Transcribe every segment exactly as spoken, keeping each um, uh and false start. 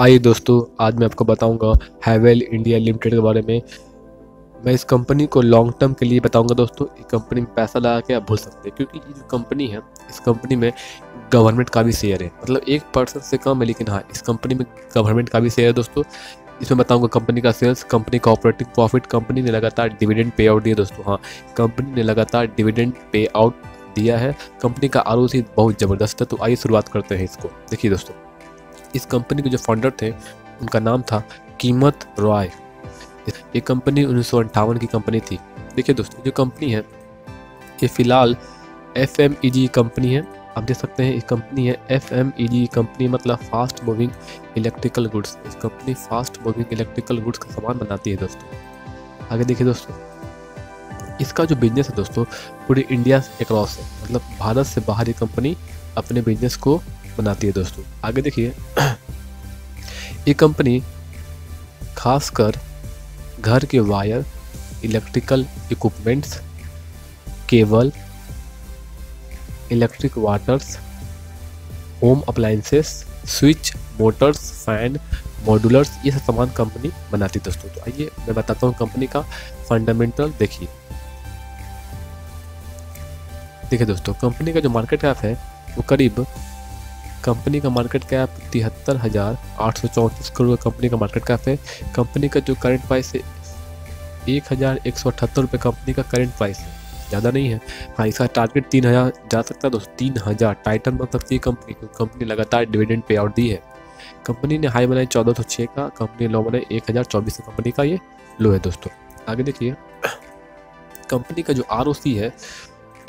आइए दोस्तों, आज मैं आपको बताऊंगा हैवेल इंडिया लिमिटेड के बारे में। मैं इस कंपनी को लॉन्ग टर्म के लिए बताऊंगा दोस्तों। इस कंपनी में पैसा लगा के आप भूल सकते हैं, क्योंकि ये जो कंपनी है इस कंपनी में गवर्नमेंट का भी शेयर है, मतलब एक परसेंट से कम है, लेकिन हाँ इस कंपनी में गवर्नमेंट का भी शेयर है दोस्तों। इसमें बताऊंगा कंपनी का सेल्स, कंपनी का ऑपरेटिंग प्रॉफिट, कंपनी ने लगातार डिविडेंड पे आउट दिया दोस्तों। हाँ, कंपनी ने लगातार डिविडेंड पे आउट दिया है, कंपनी का आरओसी बहुत ज़बरदस्त है। तो आइए शुरुआत करते हैं इसको। देखिए दोस्तों, इस कंपनी के जो फाउंडर थे उनका नाम था कीमत रॉय। ये कंपनी उन्नीस सौ अंठावन की कंपनी थी। देखिए दोस्तों, जो कंपनी है ये फ़िलहाल F M E G company है। आप देख सकते हैं ये कंपनी है F M E G company, मतलब फास्ट मूविंग इलेक्ट्रिकल गुड्स। इस company fast moving electrical goods का सामान बनाती है दोस्तों। आगे देखिए दोस्तों, इसका जो बिजनेस है दोस्तों पूरी इंडिया से अक्रॉस है, मतलब भारत से बाहर ये कंपनी अपने बिजनेस को बनाती है दोस्तों। आगे देखिए, ये कंपनी खासकर घर के wire, electrical equipments, cable, electric waters, home appliances, switch, motors, fan, modulars, ये सब सामान कंपनी बनाती है दोस्तों। तो आइए मैं बताता हूँ कंपनी का फंडामेंटल। देखिए देखिए दोस्तों, कंपनी का जो मार्केट कैप है वो करीब कंपनी का मार्केट कैप तिहत्तर हज़ार आठ सौ चौंतीस करोड़ कंपनी का मार्केट कैप है। कंपनी का जो करंट प्राइस है एक हज़ार एक सौ अठहत्तर रुपये कंपनी का करंट प्राइस है, ज़्यादा नहीं है। हाँ, इसका टारगेट तीन हज़ार जा सकता है दोस्तों, तीन हज़ार टाइटन बन सकती है कंपनी, क्योंकि कंपनी लगातार डिविडेंड पे आउट दी है। कंपनी ने हाई बनाया चौदह सौ छः का, कंपनी लो बनाए एक हज़ार चौबीस का, कंपनी का ये लो है दोस्तों। आगे देखिए, कंपनी का जो आर ओ सी है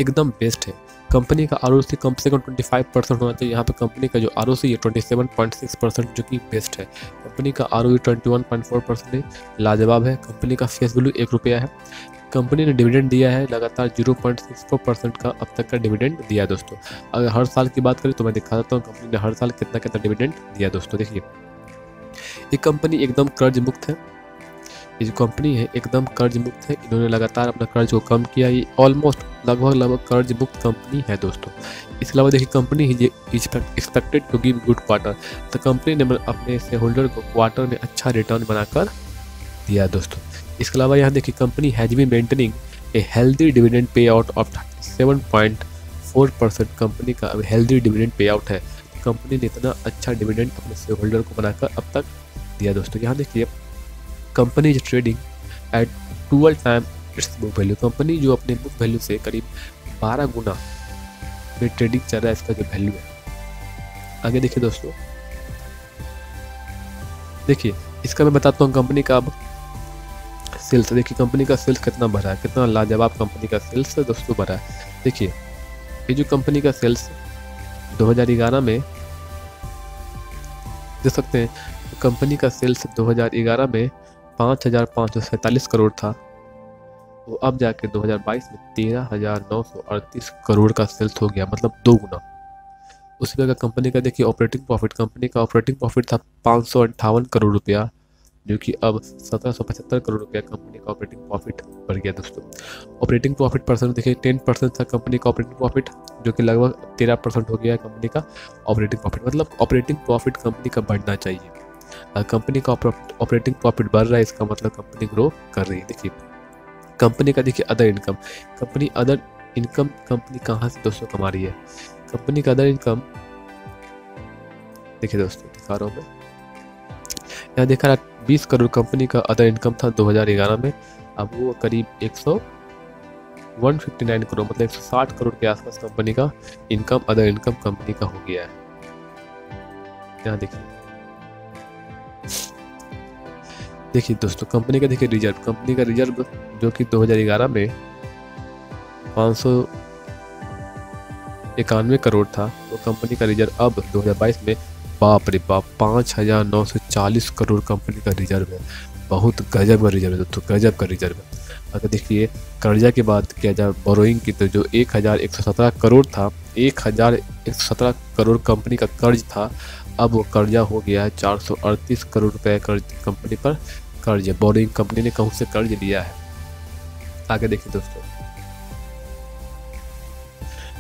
एकदम बेस्ट है। कंपनी का आरओसी कम से कम पच्चीस परसेंट होना चाहिए। यहाँ पे कंपनी का जो आरओसी है सत्ताईस पॉइंट छह परसेंट, जो कि बेस्ट है। कंपनी का आरओई इक्कीस पॉइंट चार परसेंट है, लाजवाब है। कंपनी का फेस वैल्यू एक रुपया है। कंपनी ने डिविडेंड दिया है लगातार शून्य पॉइंट छह चार परसेंट का अब तक का डिविडेंड दिया है दोस्तों। अगर हर साल की बात करें तो मैं दिखा देता हूँ कंपनी ने हर साल कितना कितना डिविडेंड दिया दोस्तों। देखिए, ये कंपनी एकदम कर्ज मुक्त है। ये जो कंपनी है एकदम कर्ज मुक्त है, इन्होंने लगातार अपना कर्ज को कम किया। ये ऑलमोस्ट लगभग लगभग कर्ज मुक्त कंपनी है दोस्तों। इसके अलावा देखिए, कंपनी ही expected to give good quarter, तो कंपनी ने अपने शेयर होल्डर को क्वार्टर में अच्छा रिटर्न बनाकर दिया दोस्तों। इसके अलावा यहाँ देखिए, company has been maintaining a healthy dividend pay out of सैंतीस पॉइंट चार परसेंट। कंपनी का अब हेल्दी डिविडेंड पे आउट है, कंपनी ने इतना अच्छा डिविडेंड अपने शेयर होल्डर को बनाकर अब तक दिया दोस्तों। यहाँ देखिए, company is trading at twelve time its book value. Company जो अपने बुक वैल्यू से करीब बारह गुना में ट्रेडिंग चल रहा है, इसका जो वैल्यू है। आगे देखिए दोस्तों, देखिए इसका मैं बताता हूँ कंपनी का अब सेल्स। देखिए कंपनी का सेल्स कितना बढ़ा है, कितना लाजवाब कंपनी का सेल्स दोस्तों बढ़ा है। देखिए, ये जो कंपनी का सेल्स दो हज़ार ग्यारह में देख सकते हैं, कंपनी का सेल्स दो हज़ार ग्यारह में पाँच हज़ार पाँच सौ सैंतालीस करोड़ था, वो अब जाकर दो हज़ार बाईस में तेरह हज़ार नौ सौ अड़तीस करोड़ का सेल्स हो गया, मतलब दो गुना। उसी जगह कंपनी का देखिए ऑपरेटिंग प्रॉफिट, कंपनी का ऑपरेटिंग प्रॉफिट था पाँच सौ अंठावन करोड़ रुपया, जो कि अब सत्रह सौ पचहत्तर करोड़ रुपया कंपनी का ऑपरेटिंग प्रॉफिट बढ़ गया दोस्तों। ऑपरेटिंग प्रॉफिट परसेंट देखिए, टेन परसेंट था कंपनी का ऑपरेटिंग प्रॉफिट, जो कि लगभग तेरह परसेंट हो गया कंपनी का ऑपरेटिंग प्रॉफिट, मतलब ऑपरेटिंग प्रॉफिट कंपनी का बढ़ना चाहिए। कंपनी का ऑपरेटिंग प्रॉफिट बढ़ रहा है, इसका मतलब कंपनी ग्रो कर रही है। देखिए कंपनी का देखिए other income, company other income company कहाँ से दोस्तों कमा रही है। कंपनी का अदर इनकम देखिए दोस्तों, दिखा रहा हूँ मैं, यहाँ देखा रहा बीस करोड़ कंपनी का अदर इनकम था दो हज़ार ग्यारह में, अब वो करीब एक सौ वन फिफ्टी नाइन करोड़, मतलब एक सौ साठ करोड़ के आसपास कंपनी का इनकम अदर इनकम कंपनी का हो गया है। यहाँ देखिए देखिए दोस्तों, कंपनी का देखिए रिजर्व, कंपनी का रिजर्व जो कि दो हज़ार ग्यारह में पाँच सौ इक्यानवे करोड़ था, वो कंपनी का रिजर्व अब दो हज़ार बाईस में बाप रे बाप पाँच हज़ार नौ सौ चालीस करोड़ कंपनी का रिजर्व है। बहुत गजब का रिजर्व है दोस्तों, गजब का रिजर्व है। अगर देखिए कर्जा की बात किया जाए, बोरोइंग की, तो जो एक हज़ार एक सौ सत्रह करोड़ था, एक हज़ार एक सौ सत्रह करोड़ कंपनी का कर्ज था, अब वो कर्जा हो गया है चार सौ अड़तीस करोड़ रुपये। कर्ज कंपनी पर कर्ज, बोरिंग कंपनी ने कहीं से कर्ज लिया है। आगे देखिए दोस्तों,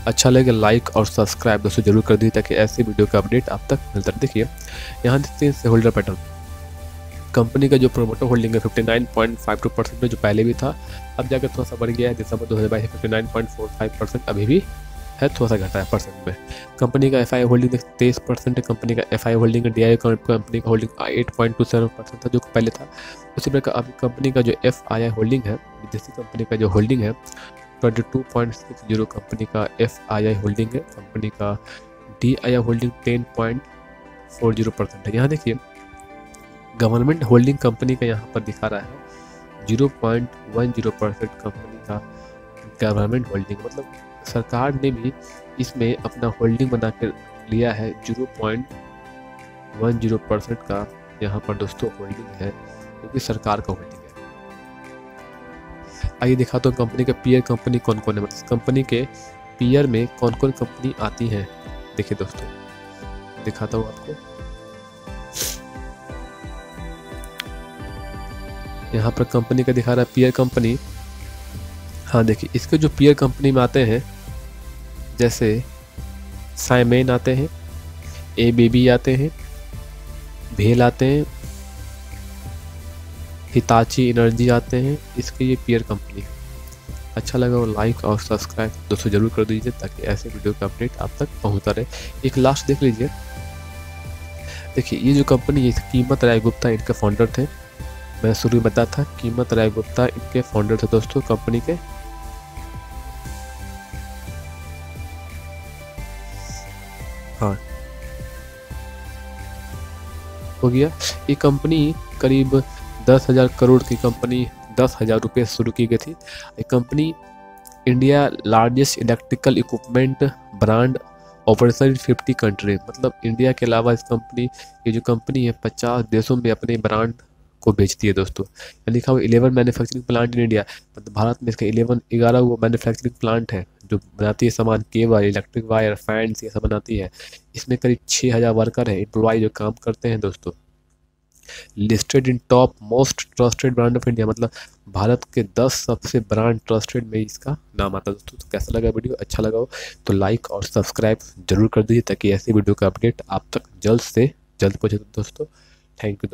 अच्छा लगे लाइक और सब्सक्राइब दोस्तों जरूर कर दीजिए ताकि ऐसी वीडियो का अपडेट आप तक मिलता रहे। देखिए यहाँ देखते हैं शेयर होल्डर पैटर्न। कंपनी का जो प्रोमोटर होल्डिंग है fifty nine point five two percent में जो पहले भी था, अब जाकर थोड़ा सा बढ़ गया है। दिसंबर दो हज़ार बाईस fifty nine point four five percent अभी भी है, थोड़ा सा घटा है परसेंट में। कंपनी का एफआई होल्डिंग तेईस परसेंट है। कंपनी का FI holding D I company का holding eight point two seven percent था जो पहले था, उसी प्रकार अब कंपनी का जो एफआईआई होल्डिंग है, विदेशी कंपनी का जो होल्डिंग है twenty two point six zero company का एफआईआई होल्डिंग है। कंपनी का DII holding ten point four zero percent है। यहाँ देखिए गवर्नमेंट होल्डिंग कंपनी का यहाँ पर दिखा रहा है zero point one zero percent company का गवर्नमेंट होल्डिंग, मतलब सरकार ने भी इसमें अपना होल्डिंग बनाकर लिया है। Zero point one zero percent का यहाँ पर दोस्तों होल्डिंग है क्योंकि तो सरकार का होल्डिंग है। आइए दिखा तो कंपनी का पीयर कंपनी कौन कौन है, मतलब कंपनी के पीयर में कौन कौन कंपनी आती है। देखिए दोस्तों दिखाता हूँ आपको, यहाँ पर कंपनी का दिखा रहा है पीयर कंपनी। हाँ देखिए इसके जो पीयर कंपनी में आते हैं जैसे साइमेन आते हैं, एबीबी आते हैं, भेल आते हैं, हिताची एनर्जी आते हैं, इसके ये पीयर कंपनी है। अच्छा लगा और लाइक और सब्सक्राइब दोस्तों जरूर कर दीजिए ताकि ऐसे वीडियो का अपडेट आप तक पहुँचता रहे। एक लास्ट देख लीजिए, देखिए ये जो कंपनी है कीमत राय गुप्ता इनके फाउंडर थे। मैं शुरू में बताया था कीमत राय गुप्ता इनके फाउंडर थे दोस्तों कंपनी के। हाँ हो गया। ये कंपनी करीब दस हजार करोड़ की कंपनी दस हजार रुपये शुरू की गई थी। ये company India largest electrical equipment brand operation fifty country, मतलब इंडिया के अलावा इस कंपनी ये जो कंपनी है पचास देशों में अपने ब्रांड को बेचती है दोस्तों। लिखा हुआ eleven manufacturing plant in India, मतलब भारत में इसका इलेवन ग्यारह वो मैन्युफैक्चरिंग प्लांट है जो बनाती है सामान केबल, इलेक्ट्रिक वायर, फैंस ये सब बनाती है। इसमें करीब छः हज़ार वर्कर है एम्प्लॉय जो काम करते हैं दोस्तों। Listed in top most trusted brand of India, मतलब भारत के दस सबसे ब्रांड ट्रस्टेड में इसका नाम आता है दोस्तों। तो कैसा लगा वीडियो, अच्छा लगा हो तो लाइक और सब्सक्राइब जरूर कर दीजिए ताकि ऐसी वीडियो का अपडेट आप तक जल्द से जल्द पहुँचे दोस्तों। Thank you.